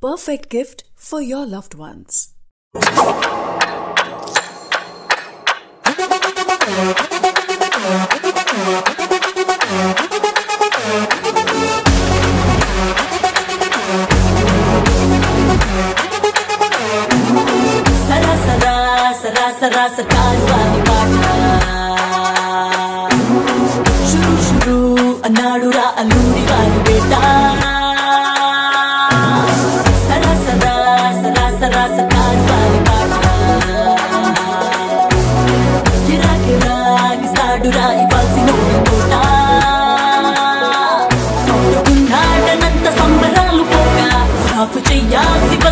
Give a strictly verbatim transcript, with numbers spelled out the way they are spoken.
perfect gift for your loved ones. Sara sarkaru paata shuru shuru anadura aluri varu beta sara sara sara sara sarkaru paata kira kira sadura ipalsi no kota saundu unnada nanta sambaralu poga saafu cheyyasi.